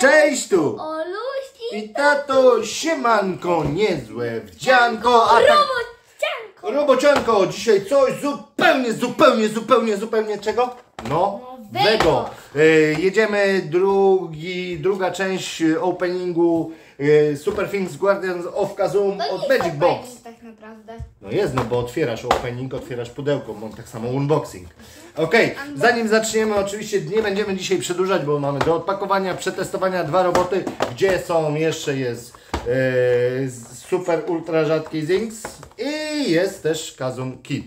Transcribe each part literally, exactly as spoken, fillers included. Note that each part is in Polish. Cześć tu! Oluś i tato! Siemanko, niezłe wdzianko! A tak... Robocianko! Robocianko! Dzisiaj coś zupełnie, zupełnie, zupełnie, zupełnie czego? No, wego! Yy, jedziemy drugi, druga część openingu yy, Super Things Guardians of Kazoom od Magic Box. Tak naprawdę. No jest, no bo otwierasz opening, otwierasz pudełko, bo tak samo unboxing. Okej, okay. Zanim zaczniemy, oczywiście nie będziemy dzisiaj przedłużać, bo mamy do odpakowania, przetestowania dwa roboty, gdzie są, jeszcze jest yy, super ultra rzadki Zings i jest też Kazoom Kid.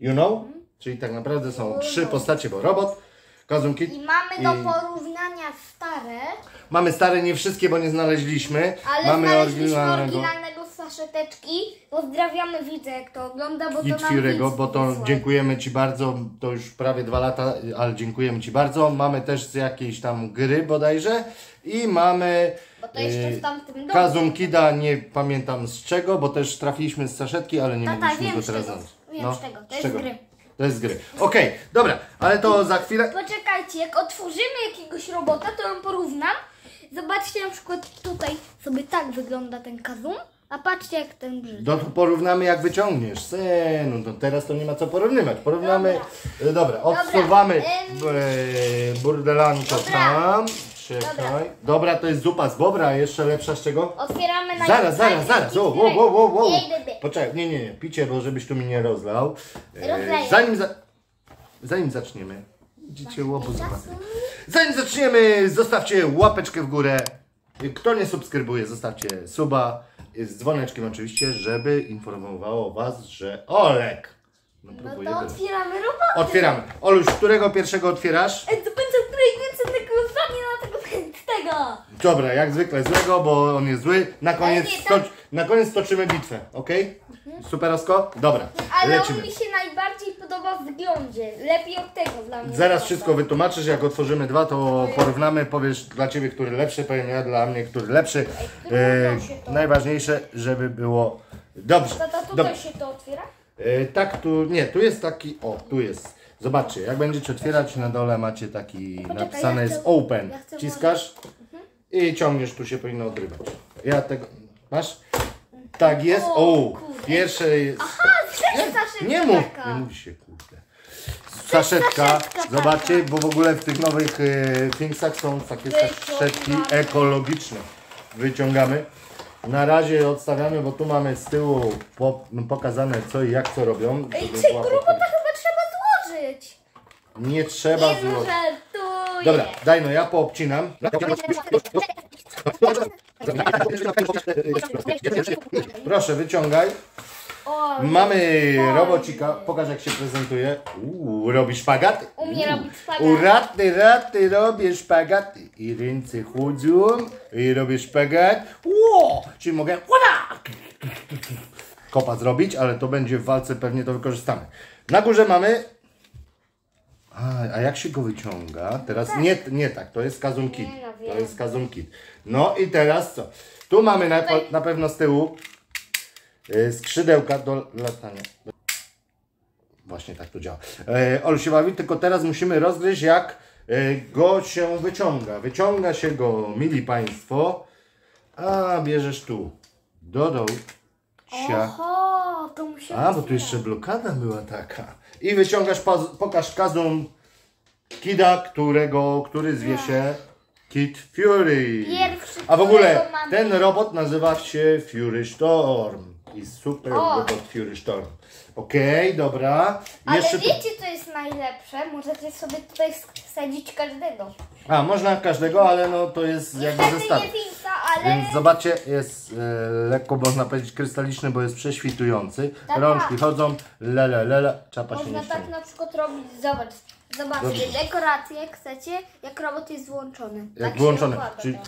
You know? Mm. Czyli tak naprawdę są mm. trzy postacie, bo robot, Kazoom Kid. I mamy i... do porównania stare. Mamy stare, nie wszystkie, bo nie znaleźliśmy. Ale mamy znaleźliśmy oryginalnego, oryginalnego saszeteczki. Pozdrawiamy widzę, jak to ogląda, bo I to nam Fury'ego, bo to wysłał. Dziękujemy Ci bardzo, to już prawie dwa lata, ale dziękujemy Ci bardzo. Mamy też z jakiejś tam gry bodajże i mamy bo to jeszcze w tamtym Kazoom Kida, nie pamiętam z czego, bo też trafiliśmy z saszetki, ale nie Tata, mogliśmy wiem, go teraz znaleźć. Wiem no, z tego, to z jest czego? Gry. To jest gry. Okej, okay, dobra, ale to za chwilę... Poczekajcie, jak otworzymy jakiegoś robota, to ją porównam. Zobaczcie, na przykład tutaj sobie tak wygląda ten Kazoom, a patrzcie, jak ten brzydki. No to porównamy, jak wyciągniesz. Se, no to teraz to nie ma co porównywać. Porównamy... Dobra, dobra odsuwamy um... burdelanko tam. Czekaj. Dobra. Dobra, to jest zupa z bobra, jeszcze lepsza z czego? Otwieramy na Zaraz, zaraz, zaraz. O, wow, wow, wow, wow. Poczekaj, nie, nie, nie. Picie, bo żebyś tu mi nie rozlał. E, zanim, za... zanim zaczniemy. Widzicie, łobu zupa. Zanim zaczniemy, zostawcie łapeczkę w górę. Kto nie subskrybuje, zostawcie suba. Z dzwoneczkiem oczywiście, żeby informowało Was, że Olek. No, no to jeden. Otwieramy roboty. Otwieramy. Oluś, którego pierwszego otwierasz? To będzie trójkątny krusami na tego piętego. Dobra, jak zwykle złego, bo on jest zły. Na koniec, nie, tak. stoc na koniec stoczymy bitwę, ok? Mhm. Superosko? Dobra, ale lecimy. Ale on mi się najbardziej podoba w wyglądzie. Lepiej od tego dla mnie. Zaraz wszystko wytłumaczysz, jak otworzymy dwa, to porównamy. Powiesz dla Ciebie, który lepszy, powiem ja dla mnie, który lepszy. Który e, najważniejsze, żeby było dobrze. Tata, tutaj Dob się to otwiera? E, tak, tu, nie, tu jest taki, o, tu jest. Zobaczcie, jak będziecie otwierać, na dole macie taki, poczekaj, napisane ja chcę, jest open. Ja Ciskasz mhm. i ciągniesz, tu się powinno odrywać. Ja tego, masz? Tak jest, o, o pierwsze jest... Aha, nie, nie mów, nie mówi się, kurde. Saszetka, zobaczcie, taka. Bo w ogóle w tych nowych e, Thingsach są takie saszetki ekologiczne. Wyciągamy. Na razie odstawiamy, bo tu mamy z tyłu po, no, pokazane co i jak co robią. Ej, czy robota chyba trzeba złożyć? Nie trzeba nie złożyć. Żartuję. Dobra, daj no, ja poobcinam. Proszę, wyciągaj. O, mamy o, robocika, pokaż jak się prezentuje. Uuu, robi szpagaty. Umie robić szpagaty. U, raty, raty, robię szpagaty. I ręce chodzą, i robię szpagat. Ło, czyli mogę kopa zrobić, ale to będzie w walce, pewnie to wykorzystamy. Na górze mamy... A, a jak się go wyciąga? Teraz nie, nie tak, to jest Kazoom Kid. To jest Kazoom Kid. No i teraz co? Tu mamy na, na pewno z tyłu skrzydełka do latania. Właśnie tak to działa. E, Olu się bawi, tylko teraz musimy rozgryźć, jak e, go się wyciąga. Wyciąga się go, mili Państwo, a bierzesz tu do dołu. Oho, to musiałem. A, bo tu jeszcze blokada była taka. I wyciągasz, pokaż Kazoom Kida, którego, który zwie się Kid Fury. Pierwszy, a w ogóle ten robot nazywa się Fury Storm. I super o. robot Fury Storm. Okej, okay, dobra. Ale jeszcze... wiecie co jest najlepsze? Możecie sobie tutaj wsadzić każdego. A, można każdego, ale no to jest niestety jakby zestaw. Ale... Więc zobaczcie, jest e, lekko można powiedzieć krystaliczny, bo jest prześwitujący. Taka. Rączki chodzą, lele, lele, czapa można się nie ściąga. Można tak na przykład robić, zobacz. Zobaczcie, dekoracje jak chcecie, jak robot jest włączony. Jak tak włączony, czyli...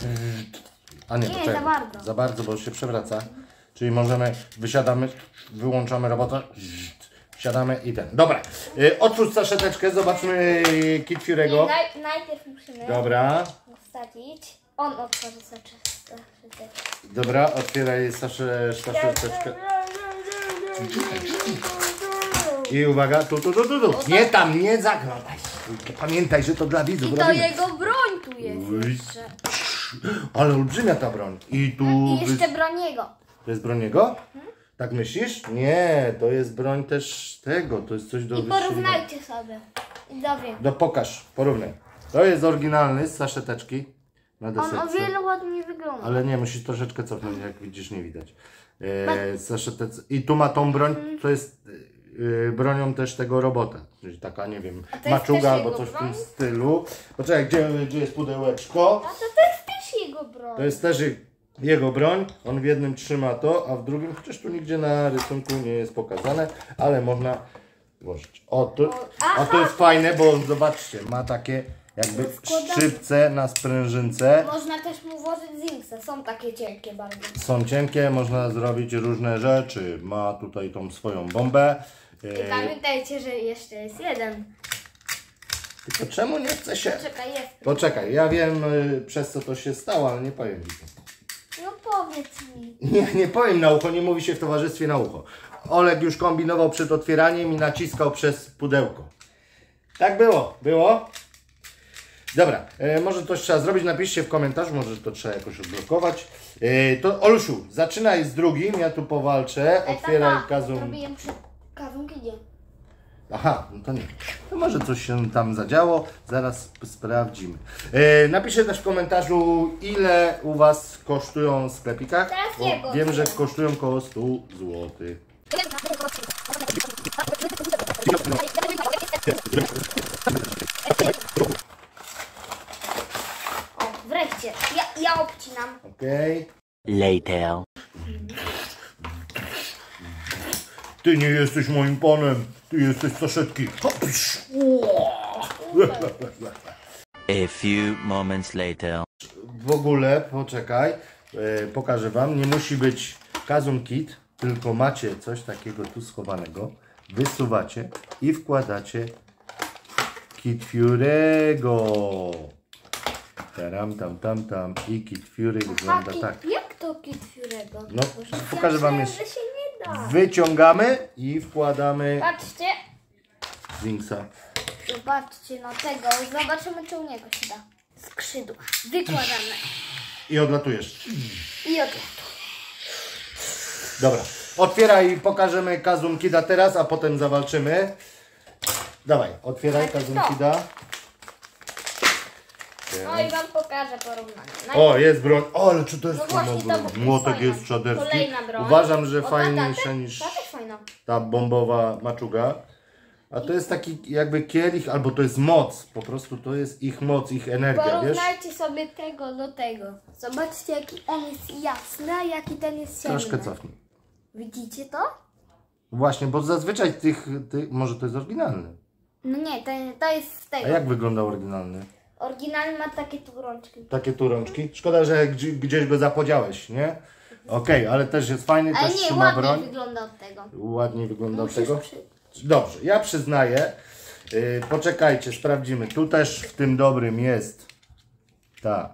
A nie, nie za bardzo. Za bardzo, bo się przewraca. Czyli możemy, wysiadamy, wyłączamy robotę, wsiadamy i ten. Dobra, y, otwórz saszeteczkę, zobaczmy Kid Fury'ego. Naj, najpierw musimy Dobra. wsadzić. On otworzy saszeteczkę. Dobra, otwieraj saszeteczkę. I uwaga, tu, tu, tu, tu, tu. Nie tam, nie zaglądaj. Pamiętaj, że to dla widzów. I to robimy. Jego broń tu jest jeszcze. Ale olbrzymia ta broń. I tu... I jeszcze wy... broń jego. To jest broń jego? Hmm? Tak myślisz? Nie, to jest broń też tego, to jest coś do... I porównajcie sobie. Dobry. Do pokaż, porównaj. To jest oryginalny z saszeteczki na deserce. On o wiele ładniej wygląda. Ale nie, musisz troszeczkę cofnąć, jak widzisz, nie widać. E, saszetec... I tu ma tą broń, to jest e, bronią też tego robota. Czyli taka, nie wiem, maczuga albo coś broń? w tym stylu. Poczekaj, gdzie, gdzie jest pudełeczko? A to, to jest też jego broń. To jest też jego broń. On w jednym trzyma to, a w drugim, chociaż tu nigdzie na rysunku nie jest pokazane, ale można włożyć. O, tu, a to jest fajne, bo zobaczcie, ma takie jakby szczypce na sprężynce. Można też mu włożyć Zingsa, są takie cienkie bardzo. Są cienkie, można zrobić różne rzeczy. Ma tutaj tą swoją bombę. I pamiętajcie, że jeszcze jest jeden. Tylko czemu nie chce się... Poczekaj, jest. Poczekaj, ja wiem przez co to się stało, ale nie powiem. No powiedz mi. Nie, nie powiem na ucho, nie mówi się w towarzystwie na ucho. Olek już kombinował przed otwieraniem i naciskał przez pudełko. Tak było, było. Dobra, e, może coś trzeba zrobić, napiszcie w komentarzu, może to trzeba jakoś odblokować. E, to Olusiu, zaczynaj z drugim, ja tu powalczę, e, otwieraj Kazoom. Zrobiłem przy Kazoom Kidzie. Aha, no to nie. To może coś się tam zadziało, zaraz sprawdzimy. E, napiszcie też w komentarzu, ile u was kosztują w sklepikach, bo wiem, że kosztują koło stu złotych. O, wreszcie, ja, ja obcinam. Okej. Okay. Later. Ty nie jesteś moim panem, ty jesteś saszetki. A few moments later. W ogóle, poczekaj, e, pokażę wam, nie musi być Kazoom Kid, tylko macie coś takiego tu schowanego, wysuwacie i wkładacie Kid Fury'ego. Tam, tam, tam, tam. I Kid Fury wygląda tak. Jak to Kid Fury'ego? No, pokażę wam jeszcze. Wyciągamy i wkładamy. Patrzcie. Zingsa. Zobaczcie na tego. Zobaczymy, czy u niego się da. Skrzydła. Wykładamy. I odlatujesz. I odlatujesz. Dobra. Otwieraj i pokażemy Kazoom Kida teraz, a potem zawalczymy. Dawaj, otwieraj Kazoom Kida. No i wam pokażę porównanie. Najpierw... O, jest broń. O, ale czy to jest no fajna broń? Młotek jest czaderski. Kolejna broń. Uważam, że o, fajniejsza ta, niż ta, fajna. ta bombowa maczuga. A to jest taki jakby kielich, albo to jest moc. Po prostu to jest ich moc, ich energia, Porównajcie wiesz? sobie tego do tego. Zobaczcie, jaki on jest jasny, a jaki ten jest ciemny. Troszkę cofnij. Widzicie to? Właśnie, bo zazwyczaj tych... tych może to jest oryginalny. No nie, to, to jest z tego. A jak wygląda oryginalny? Oryginalny ma takie tu rączki. Takie tu rączki? Szkoda, że gdzieś go zapodziałeś, nie? Okej, okay, ale też jest fajny, ale też nie, trzyma broń. Ładnie wygląda od tego. Ładnie wygląda Musisz od tego? Przy... Dobrze, ja przyznaję. Yy, poczekajcie, sprawdzimy. Tu też w tym dobrym jest ta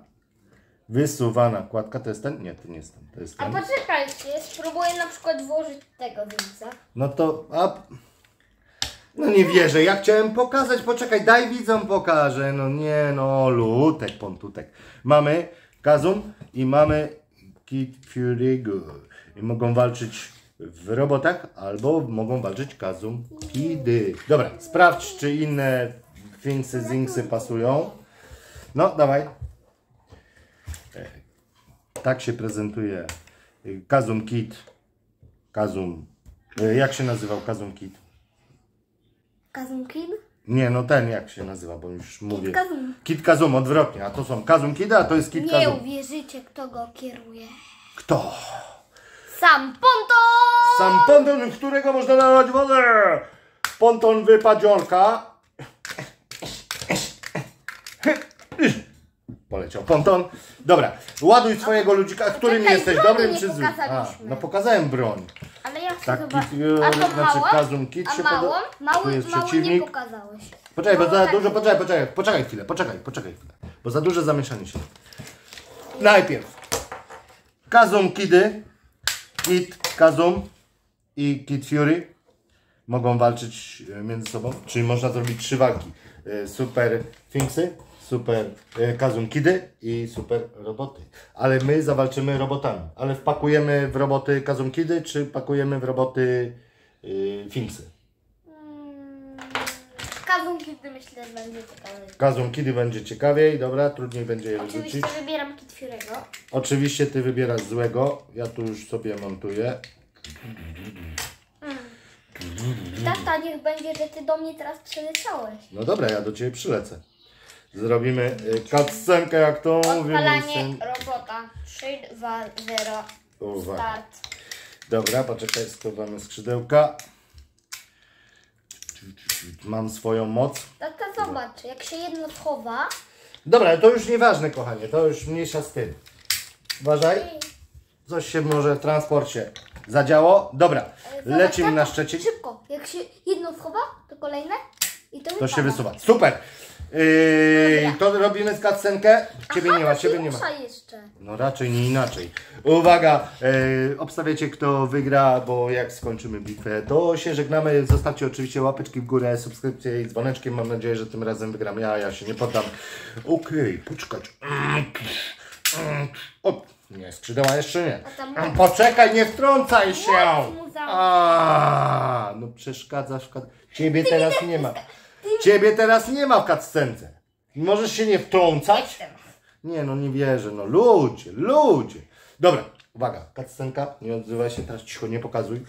wysuwana kładka. To jest ten? Nie, to nie jest ten. To jest ten. A poczekajcie, spróbuję na przykład włożyć tego widza. No to... A... No nie wierzę, ja chciałem pokazać, poczekaj, daj widzom pokażę, no nie no, lutek, pontutek. Mamy Kazoom i mamy Kid Fury'ego i mogą walczyć w robotach albo mogą walczyć Kazoom Kidy. Dobra, sprawdź czy inne Thingsy, Zingsy pasują. No, dawaj. Tak się prezentuje Kazoom Kid. Kazoom, jak się nazywał Kazoom Kid? Kazoom Kid? Nie, no ten jak się nazywa, bo już mówię. Kid Kazoom. Kid Kazoom, odwrotnie. A to są Kazoom Kid, a to jest Kid Kazoom. Nie uwierzycie, kto go kieruje. Kto? Sam Ponton! Sam Ponton, którego można nalać wodę! Ponton wypadziorka. Poleciał Ponton. Dobra, ładuj swojego ludzika, którym Czekaj, jesteś dobrym czy złym. No pokazałem broń. Tak, a to znaczy Kazoom Kid się mało? Mało, tu jest mało przeciwnik. Nie pokazałeś. Poczekaj, mało bo za tak. dużo, poczekaj, poczekaj, poczekaj chwilę, poczekaj, poczekaj chwilę, bo za duże zamieszanie się. Najpierw Kazoom Kidy, Kid Kazoom i Kid Fury mogą walczyć między sobą, czyli można zrobić trzy walki. Super Thingsy, Super e, Kazoom Kidy i super roboty. Ale my zawalczymy robotami. Ale wpakujemy w roboty Kazoom Kidy, czy pakujemy w roboty e, Finsy? Hmm, Kazoom Kidy myślę, że będzie ciekawiej. Kazoom Kidy będzie ciekawiej, dobra, trudniej będzie je wyrzucić. Oczywiście rzucić. Wybieram Kid Fury'ego. Oczywiście ty wybierasz złego, ja tu już sobie montuję. Tata, niech będzie, że ty do mnie teraz przyleciałeś. No dobra, ja do ciebie przylecę. Zrobimy cutscenkę, jak to mówimy. Odpalanie robota. trzy, dwa, zero. Uwaga. Start. Dobra, poczekaj, schowamy skrzydełka. Mam swoją moc. Tata, zobacz, jak się jedno schowa. Dobra, to już nieważne, kochanie, to już mniejsza z tym. Uważaj. Coś się może w transporcie zadziało. Dobra, zobacz, lecimy na Szczecin. Szybko, jak się jedno schowa, to kolejne i to, to się wysuwa. Super. Yy, to robimy z cutscenkę. Ciebie Aha, nie ma, ciebie nie ma. Jeszcze. No raczej nie inaczej. Uwaga, yy, obstawiacie, kto wygra, bo jak skończymy bitwę, to się żegnamy. Zostawcie oczywiście łapeczki w górę, subskrypcję i dzwoneczkiem. Mam nadzieję, że tym razem wygram ja, ja się nie poddam. Okej, okay, poczekać. O, nie, skrzydła jeszcze nie. Poczekaj, nie wtrącaj się. A, no przeszkadzasz. Ciebie teraz nie ma. Ciebie teraz nie ma w cutscence. Możesz się nie wtrącać? Nie, no nie wierzę, no ludzie, ludzie. Dobra, uwaga, cutscenka, nie odzywaj się, teraz cicho, nie pokazuj.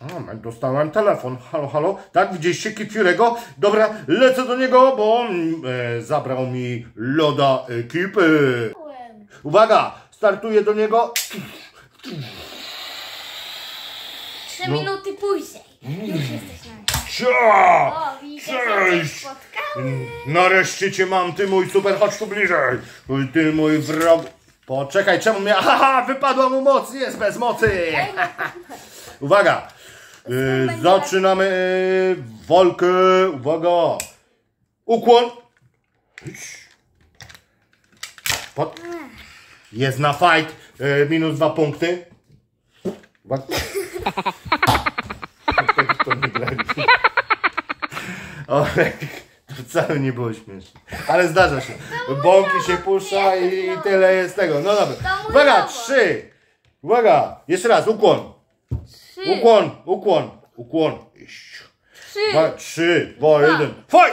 O, dostałem telefon, halo, halo, tak, widzieliście Kid Fury'ego? Dobra, lecę do niego, bo on e, zabrał mi loda ekipy. Uwaga, startuję do niego. Trzy no. minuty później. Mm. Już jesteś na mnie. Cia! O, widzę, cześć! Nareszcie cię mam, ty mój super, chodź tu bliżej. Ty mój wrog... Poczekaj, czemu mnie... Haha, wypadła mu moc, jest bez mocy. Uwaga. Yy, zaczynamy walkę. Uwaga. Ukłon. Pod... Jest na fight. Yy, minus dwa punkty. Uwaga. Olek, to wcale nie było śmieszne. Ale zdarza się. Bąki się pusza i tyle jest tego. No dobra. Uwaga, trzy. Uwaga, jeszcze raz, ukłon. Ukłon, ukłon, ukłon. Trzy, dwa, jeden. Faj!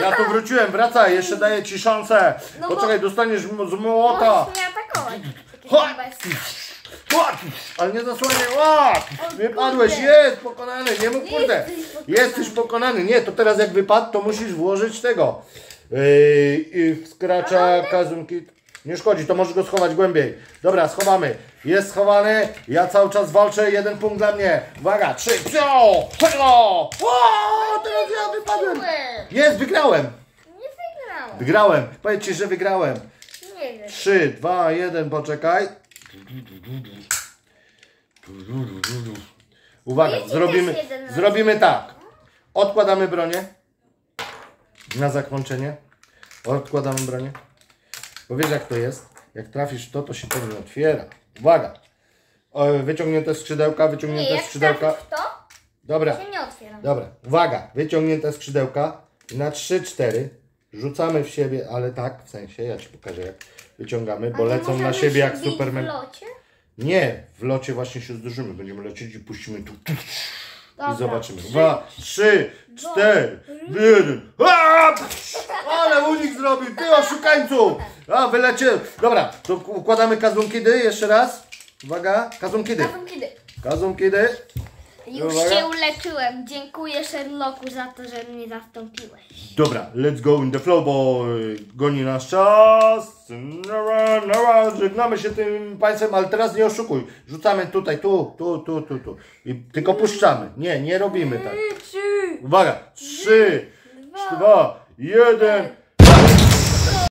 Ja tu wróciłem, wracaj, jeszcze daję ci szansę. Poczekaj, dostaniesz z młota. Ale nie zasłonię, wypadłeś, jest pokonany, nie mów kurde, jesteś pokonany, nie, to teraz jak wypadł, to musisz włożyć tego, yy, wkracza Kazoom Kid, nie szkodzi, to możesz go schować głębiej, dobra, schowamy, jest schowany, ja cały czas walczę, jeden punkt dla mnie, uwaga, trzy, pio, pio, teraz ja wypadłem, jest, wygrałem, nie wygrałem, wygrałem, powiedzcie, że wygrałem, trzy, dwa, jeden, poczekaj. Uwaga, zrobimy, zrobimy tak. Odkładamy bronię. Na zakończenie. Odkładamy bronię. Bo wiesz jak to jest. Jak trafisz w to, to się to nie otwiera. Uwaga. O, wyciągnięte skrzydełka, wyciągnięte nie, skrzydełka. Jak trafisz w to? Dobra. Się nie otwiera. Dobra. Uwaga, wyciągnięte skrzydełka. Na trzy, cztery. Rzucamy w siebie, ale tak, w sensie, ja ci pokażę jak wyciągamy, bo lecą na siebie jak Superman. W locie? Nie, w locie właśnie się zdążymy, będziemy lecieć i puścimy tu. Dobra. I zobaczymy. Dwa, trzy, cztery, jeden. Ale unik zrobił, ty oszukańcu! A, wylecie. Dobra, to układamy Kazoom Kidy jeszcze raz. Uwaga, Kazoom Kidy. Kazoom Kidy. Już Uwaga. się uleczyłem. Dziękuję Sherlocku za to, że mnie zastąpiłeś. Dobra, let's go in the flow, bo goni nasz czas. Żegnamy się tym państwem, ale teraz nie oszukuj. Rzucamy tutaj, tu, tu, tu, tu, tu. I tylko puszczamy. Nie, nie robimy tak. Uwaga. Trzy, dwa, jeden.